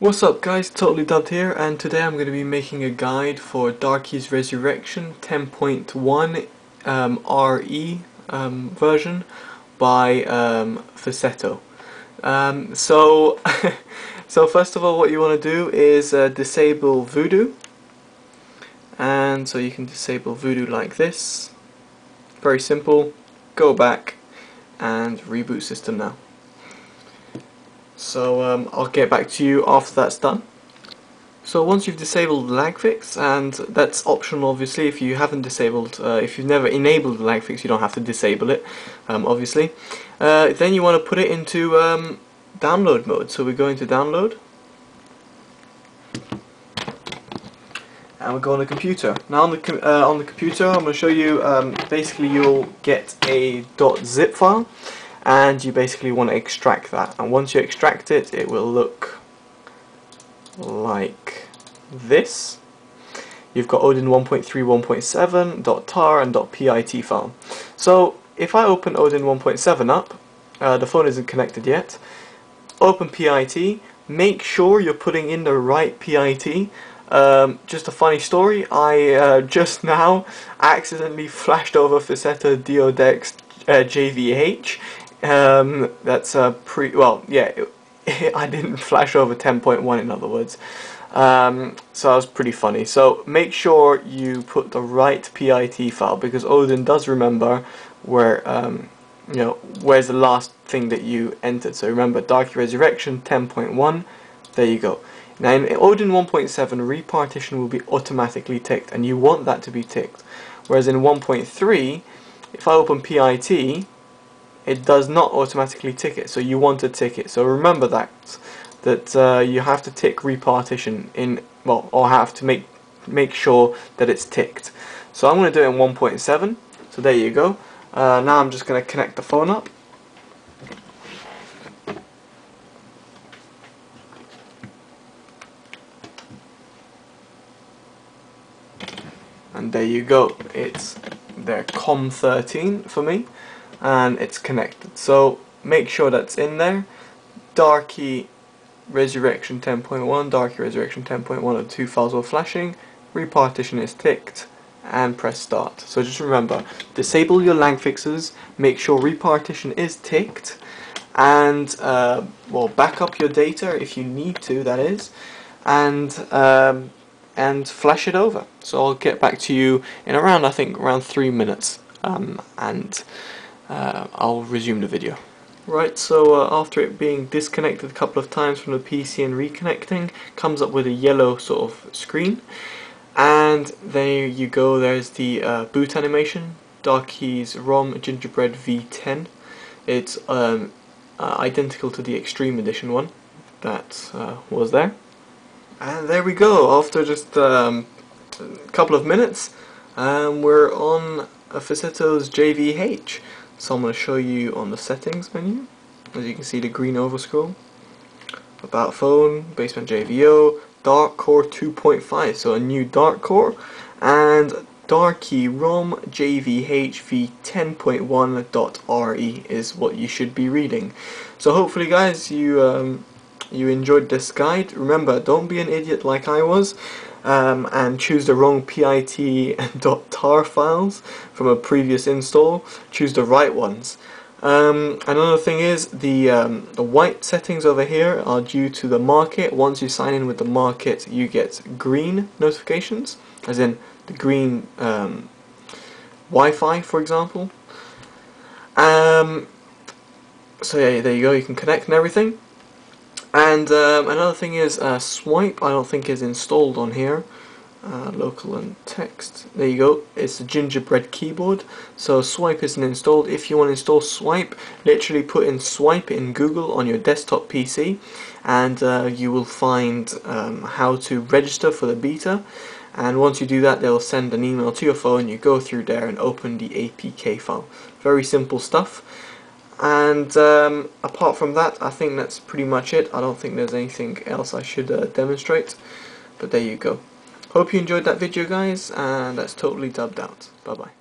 What's up guys, TotallyDubbed here, and today I'm going to be making a guide for Darky's Resurrection 10.1 RE version by Facetto. So first of all, what you want to do is disable Voodoo, and so you can disable Voodoo like this. Very simple. Go back and reboot system now. So I'll get back to you after that's done. So once you've disabled the lag fix, and that's optional obviously, if you haven't disabled, if you've never enabled the lag fix you don't have to disable it, obviously. Then you want to put it into download mode. So we're going to download, and we'll go on the computer. Now on the computer I'm going to show you, basically you'll get a .zip file. And you basically want to extract that, and once you extract it, it will look like this. You've got Odin 1.3, 1.7, .tar and .pit file. So if I open Odin 1.7 up, the phone isn't connected yet, open PIT, make sure you're putting in the right PIT. Just a funny story, I just now accidentally flashed over Facetto Deodex JVH. That's a I didn't flash over 10.1, in other words, so that was pretty funny. So make sure you put the right PIT file, because Odin does remember where, where's the last thing that you entered. So remember, Darky's Resurrection 10.1, there you go. Now in Odin 1.7, repartition will be automatically ticked, and you want that to be ticked, whereas in 1.3, if I open PIT, it does not automatically tick it, so you want to tick it. So remember that you have to tick repartition in, well, or have to make sure that it's ticked. So I'm going to do it in 1.7. So there you go. Now I'm just going to connect the phone up. And there you go. It's their COM13 for me. And it's connected, so make sure that's in there. Darky's Resurrection 10.1, Darky's Resurrection 10.1, and two files were flashing. Repartition is ticked, and press start. So just remember, disable your lag fixes, make sure repartition is ticked, and back up your data if you need to, that is, and flash it over. So I'll get back to you in around, I think, around 3 minutes, I'll resume the video. Right, so after it being disconnected a couple of times from the PC and reconnecting, comes up with a yellow sort of screen, and there you go, there's the boot animation, Darky's ROM Gingerbread V10. It's identical to the Extreme Edition one that was there. And there we go, after just a couple of minutes, we're on Facetto's JVH. So I'm going to show you on the settings menu, as you can see the green overscroll, about phone, basement JVO, dark core 2.5, so a new dark core, and Darky ROM JVH v10.1.re is what you should be reading. So hopefully guys you enjoyed this guide. Remember, don't be an idiot like I was, and choose the wrong PIT and .tar files from a previous install. Choose the right ones. Another thing is, the white settings over here are due to the market. Once you sign in with the market, you get green notifications, as in the green Wi-Fi, for example. So yeah, there you go, you can connect and everything. And another thing is, Swipe, I don't think is installed on here. Local and text, there you go, it's the Gingerbread keyboard, so Swipe isn't installed. If you want to install Swipe, literally put in Swipe in Google on your desktop PC, and you will find how to register for the beta, and once you do that they'll send an email to your phone, you go through there and open the APK file. Very simple stuff. And apart from that, I think that's pretty much it. I don't think there's anything else I should demonstrate, but there you go. Hope you enjoyed that video guys, and that's TotallyDubbed out. Bye bye.